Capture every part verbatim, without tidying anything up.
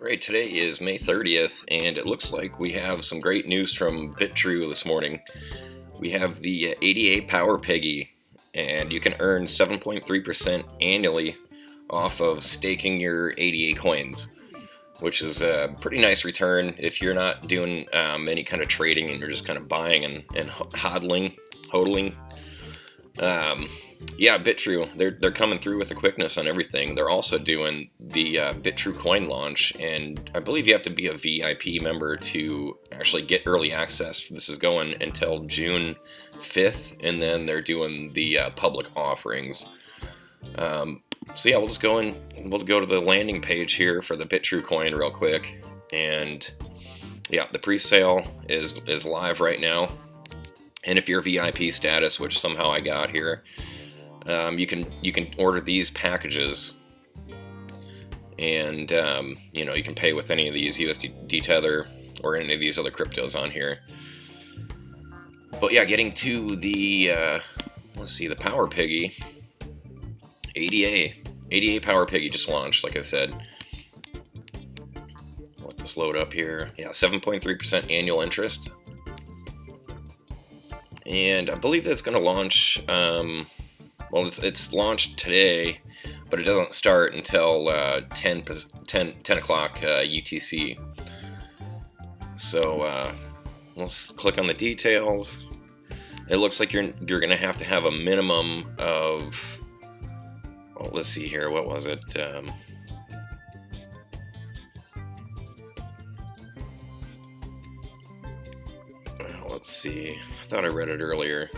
Right, today is May thirtieth, and it looks like we have some great news from Bitrue this morning. We have the A D A Power Piggy, and you can earn seven point three percent annually off of staking your A D A coins, which is a pretty nice return if you're not doing um, any kind of trading and you're just kind of buying and, and hodling, hodling. Um, yeah, Bitrue, they're, they're coming through with the quickness on everything. They're also doing the uh, Bitrue coin launch, and I believe you have to be a V I P member to actually get early access. This is going until June fifth, and then they're doing the uh, public offerings. Um, so yeah, we'll just go in, we'll go to the landing page here for the Bitrue coin real quick, and yeah, the pre-sale is, is live right now. And if you're V I P status, which somehow I got here, um, you can you can order these packages, and um, you know, you can pay with any of these U S D Tether or any of these other cryptos on here. But yeah, getting to the uh, let's see, the Power Piggy, A D A A D A Power Piggy just launched, like I said. Let this load up here. Yeah, seven point three percent annual interest. And I believe that's going to launch, um, well, it's, it's launched today, but it doesn't start until uh, ten o'clock uh, U T C. So uh, let's click on the details. It looks like you're, you're going to have to have a minimum of, well, let's see here, what was it? Um, Let's see, I thought I read it earlier.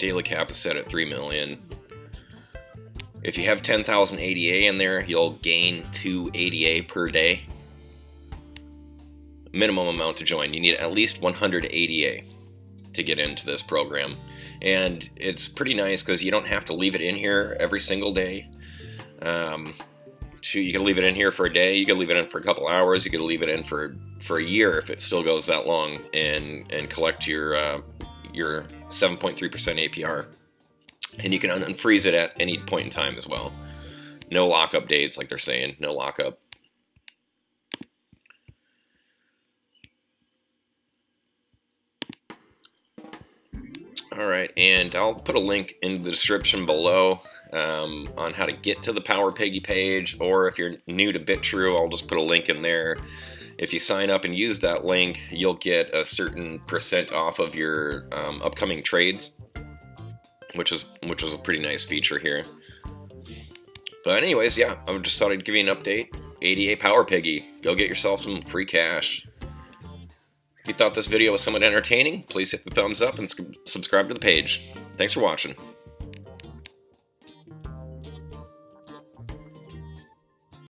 Daily cap is set at three million. If you have ten thousand A D A in there, you'll gain two A D A per day. Minimum amount to join. You need at least one hundred A D A to get into this program. And it's pretty nice because you don't have to leave it in here every single day. Um, you can leave it in here for a day, you can leave it in for a couple hours, you can leave it in for for a year if it still goes that long, and and collect your uh, your seven point three percent A P R, and you can unfreeze it at any point in time as well. No lockup dates, like they're saying, no lockup. All right, and I'll put a link in the description below um, on how to get to the Power Piggy page, or if you're new to Bitrue, I'll just put a link in there. If you sign up and use that link, you'll get a certain percent off of your um, upcoming trades, which is which is a pretty nice feature here. But anyways, yeah, I just thought I'd give you an update. A D A Power Piggy, go get yourself some free cash. If you thought this video was somewhat entertaining, please hit the thumbs up and subscribe to the page. Thanks for watching.